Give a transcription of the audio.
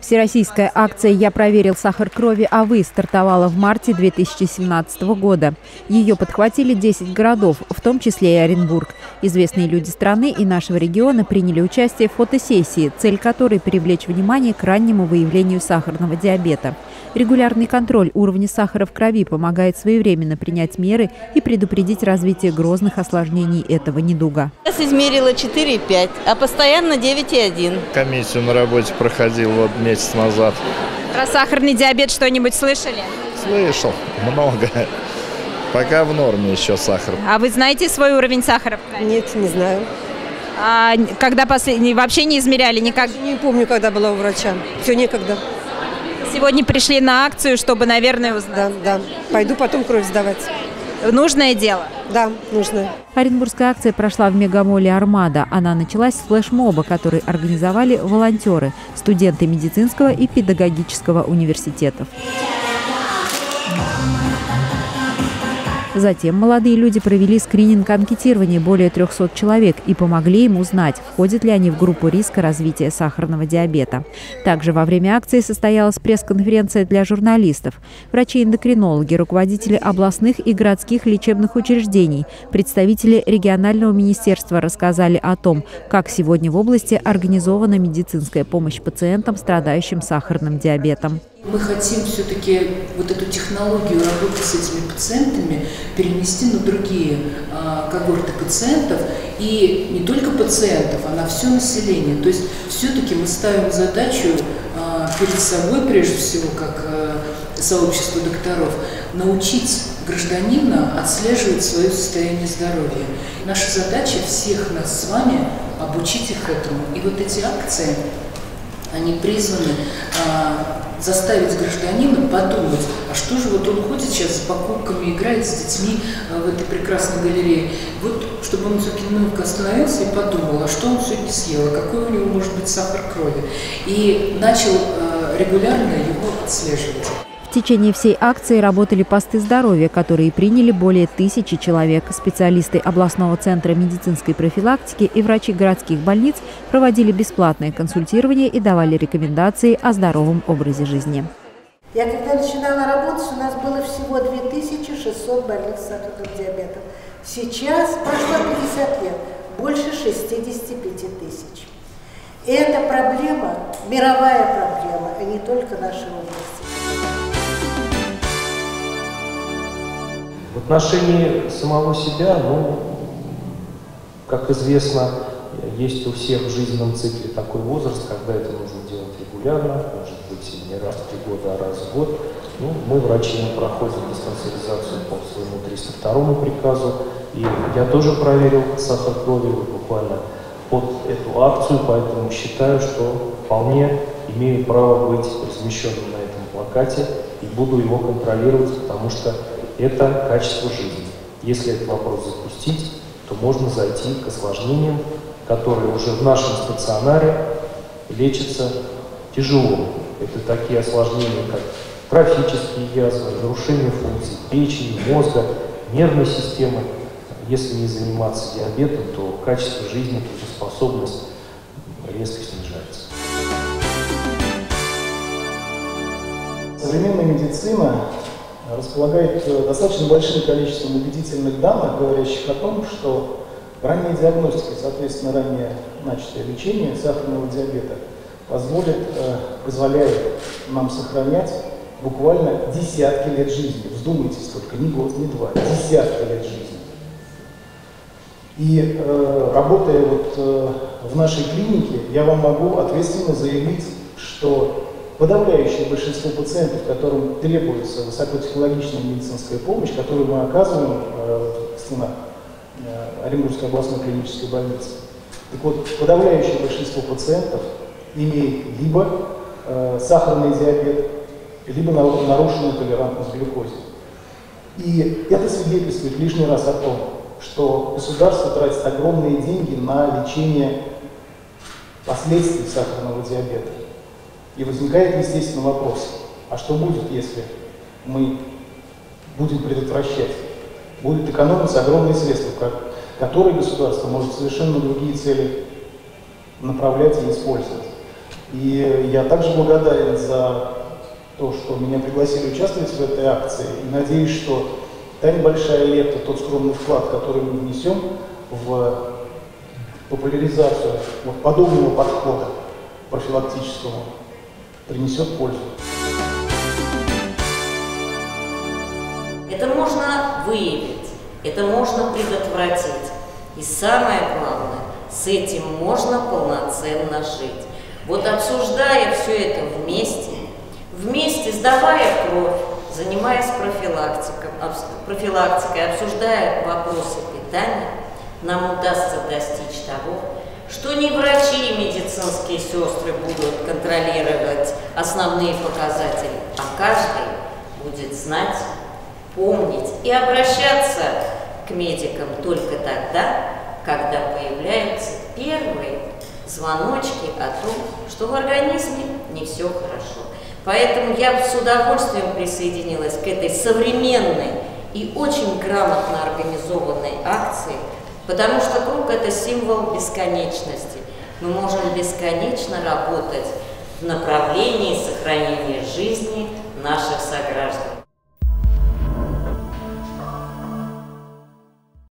Всероссийская акция «Я проверил сахар крови, а вы» стартовала в марте 2017 года. Ее подхватили 10 городов, в том числе и Оренбург. Известные люди страны и нашего региона приняли участие в фотосессии, цель которой – привлечь внимание к раннему выявлению сахарного диабета. Регулярный контроль уровня сахара в крови помогает своевременно принять меры и предупредить развитие грозных осложнений этого недуга. Я измерила 4,5, а постоянно 9,1. Комиссию на работе проходил вот месяц назад. Про сахарный диабет что-нибудь слышали? Слышал, много. Пока в норме еще сахар. А вы знаете свой уровень сахара? Нет, не знаю. А когда последний? Вообще не измеряли никак? Не помню, когда была у врача. Все некогда. Сегодня пришли на акцию, чтобы, наверное, узнать. Да. Пойду потом кровь сдавать. Нужное дело? Да, нужное. Оренбургская акция прошла в мегамоле «Армада». Она началась с флешмоба, который организовали волонтеры, студенты медицинского и педагогического университетов. Затем молодые люди провели скрининг-анкетирование более 300 человек и помогли им узнать, входят ли они в группу риска развития сахарного диабета. Также во время акции состоялась пресс-конференция для журналистов. Врачи-эндокринологи, руководители областных и городских лечебных учреждений, представители регионального министерства рассказали о том, как сегодня в области организована медицинская помощь пациентам, страдающим сахарным диабетом. Мы хотим все-таки вот эту технологию работы с этими пациентами перенести на другие когорты пациентов, и не только пациентов, а на все население. То есть все-таки мы ставим задачу перед собой, прежде всего, как сообщество докторов, научить гражданина отслеживать свое состояние здоровья. Наша задача всех нас с вами обучить их этому. И вот эти акции, они призваны заставить гражданина подумать, а что же вот он ходит сейчас с покупками, играет с детьми в этой прекрасной галерее. Вот, чтобы он все-таки немного остановился и подумал, а что он сегодня съел, а какой у него может быть сахар крови. И начал регулярно его отслеживать. В течение всей акции работали посты здоровья, которые приняли более 1000 человек. Специалисты областного центра медицинской профилактики и врачи городских больниц проводили бесплатное консультирование и давали рекомендации о здоровом образе жизни. Я когда начинала работать, у нас было всего 2600 больных с сахарным диабетом. Сейчас прошло 50 лет, больше 65 000. Это проблема, мировая проблема, а не только нашей области. В отношении самого себя, как известно, есть у всех в жизненном цикле такой возраст, когда это нужно делать регулярно, может быть, не раз в 3 года, а раз в год. Мы, врачи, проходим диспансеризацию по своему 302-му приказу, и я тоже проверил сахар крови буквально под эту акцию, поэтому считаю, что вполне имею право быть размещенным на этом плакате и буду его контролировать, потому что это качество жизни. Если этот вопрос запустить, то можно зайти к осложнениям, которые уже в нашем стационаре лечатся тяжело. Это такие осложнения, как трофические язвы, нарушение функций печени, мозга, нервной системы. Если не заниматься диабетом, то качество жизни, трудоспособность резко снижается. Современная медицина располагает достаточно большим количеством убедительных данных, говорящих о том, что ранняя диагностика, соответственно, ранее начатое лечение сахарного диабета позволяет нам сохранять буквально десятки лет жизни. Вздумайтесь только, не год, не два, десятки лет жизни. И работая в нашей клинике, я вам могу ответственно заявить, что подавляющее большинство пациентов, которым требуется высокотехнологичная медицинская помощь, которую мы оказываем в стенах Оренбургской областной клинической больницы. Так вот, подавляющее большинство пациентов имеет либо сахарный диабет, либо нарушенную толерантность к глюкозе. И это свидетельствует лишний раз о том, что государство тратит огромные деньги на лечение последствий сахарного диабета. И возникает, естественно, вопрос, а что будет, если мы будем предотвращать? Будут экономиться огромные средства, которые государство может совершенно другие цели направлять и использовать. И я также благодарен за то, что меня пригласили участвовать в этой акции. И надеюсь, что та небольшая лепта, тот скромный вклад, который мы внесем в популяризацию вот подобного подхода профилактического, принесет пользу. Это можно выявить, это можно предотвратить. И самое главное, с этим можно полноценно жить. Вот обсуждая все это вместе, сдавая кровь, занимаясь профилактикой, обсуждая вопросы питания, нам удастся достичь того, что не врачи и медицинские сестры будут контролировать основные показатели, а каждый будет знать, помнить и обращаться к медикам только тогда, когда появляются первые звоночки о том, что в организме не все хорошо. Поэтому я бы с удовольствием присоединилась к этой современной и очень грамотно организованной акции, потому что круг – это символ бесконечности. Мы можем бесконечно работать в направлении сохранения жизни наших сограждан.